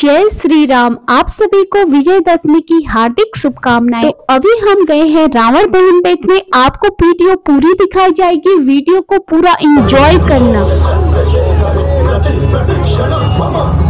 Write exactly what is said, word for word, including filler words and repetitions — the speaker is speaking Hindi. जय श्री राम। आप सभी को विजयदशमी की हार्दिक शुभकामनाएं। तो अभी हम गए हैं रावण दहन देखने। आपको वीडियो पूरी दिखाई जाएगी, वीडियो को पूरा एंजॉय करना।